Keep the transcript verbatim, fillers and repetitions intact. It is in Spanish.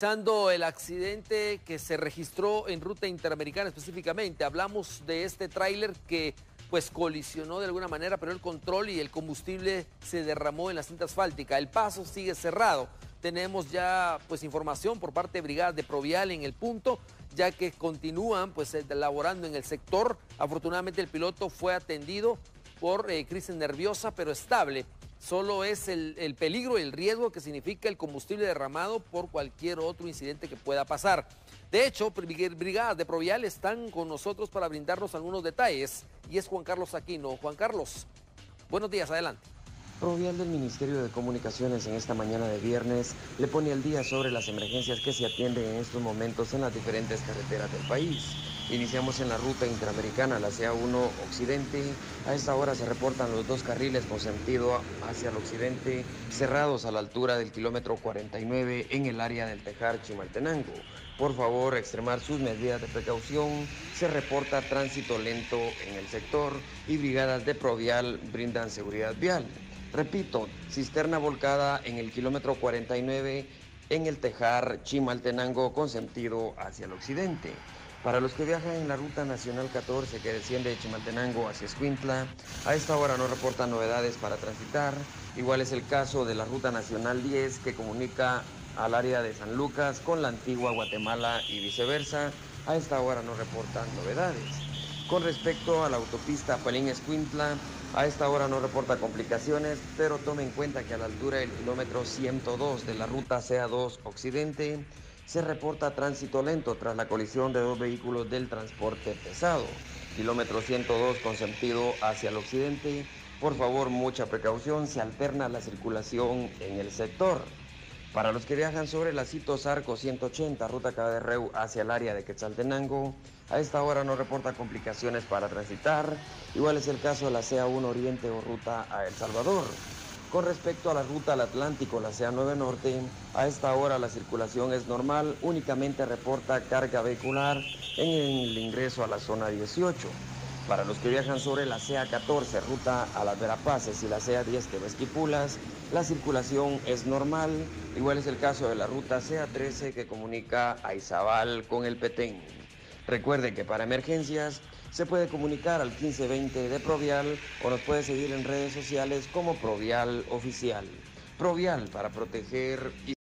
Analizando el accidente que se registró en ruta interamericana específicamente, hablamos de este tráiler que pues colisionó de alguna manera, pero el control y el combustible se derramó en la cinta asfáltica. El paso sigue cerrado. Tenemos ya pues información por parte de brigadas de Provial en el punto, ya que continúan pues laborando en el sector. Afortunadamente el piloto fue atendido por eh, crisis nerviosa, pero estable. Solo es el, el peligro y el riesgo que significa el combustible derramado por cualquier otro incidente que pueda pasar. De hecho, brigadas de Provial están con nosotros para brindarnos algunos detalles. Y es Juan Carlos Aquino. Juan Carlos, buenos días, adelante. Provial del Ministerio de Comunicaciones en esta mañana de viernes le pone el día sobre las emergencias que se atienden en estos momentos en las diferentes carreteras del país. Iniciamos en la ruta interamericana, la C A uno Occidente. A esta hora se reportan los dos carriles con sentido hacia el occidente cerrados a la altura del kilómetro cuarenta y nueve en el área del Tejar, Chimaltenango. Por favor, extremar sus medidas de precaución. Se reporta tránsito lento en el sector y brigadas de Provial brindan seguridad vial. Repito, cisterna volcada en el kilómetro cuarenta y nueve en el Tejar, Chimaltenango, con sentido hacia el occidente. Para los que viajan en la ruta nacional catorce que desciende de Chimaltenango hacia Escuintla, a esta hora no reportan novedades para transitar. Igual es el caso de la ruta nacional diez que comunica al área de San Lucas con la antigua Guatemala y viceversa. A esta hora no reportan novedades. Con respecto a la autopista Petén-Escuintla, a esta hora no reporta complicaciones, pero tome en cuenta que a la altura del kilómetro ciento dos de la ruta C A dos Occidente se reporta tránsito lento tras la colisión de dos vehículos del transporte pesado. Kilómetro ciento dos con sentido hacia el occidente. Por favor, mucha precaución, se alterna la circulación en el sector. Para los que viajan sobre la Citos Arco ciento ochenta, ruta Caderreu hacia el área de Quetzaltenango, a esta hora no reporta complicaciones para transitar. Igual es el caso de la C A uno Oriente o ruta a El Salvador. Con respecto a la ruta al Atlántico, la C A nueve Norte, a esta hora la circulación es normal, únicamente reporta carga vehicular en el ingreso a la zona dieciocho. Para los que viajan sobre la C A catorce, ruta a las Verapaces, y la C A diez que va a Esquipulas, la circulación es normal. Igual es el caso de la ruta C A trece que comunica a Izabal con el Petén. Recuerde que para emergencias se puede comunicar al quince veinte de Provial o nos puede seguir en redes sociales como Provial Oficial. Provial, para proteger y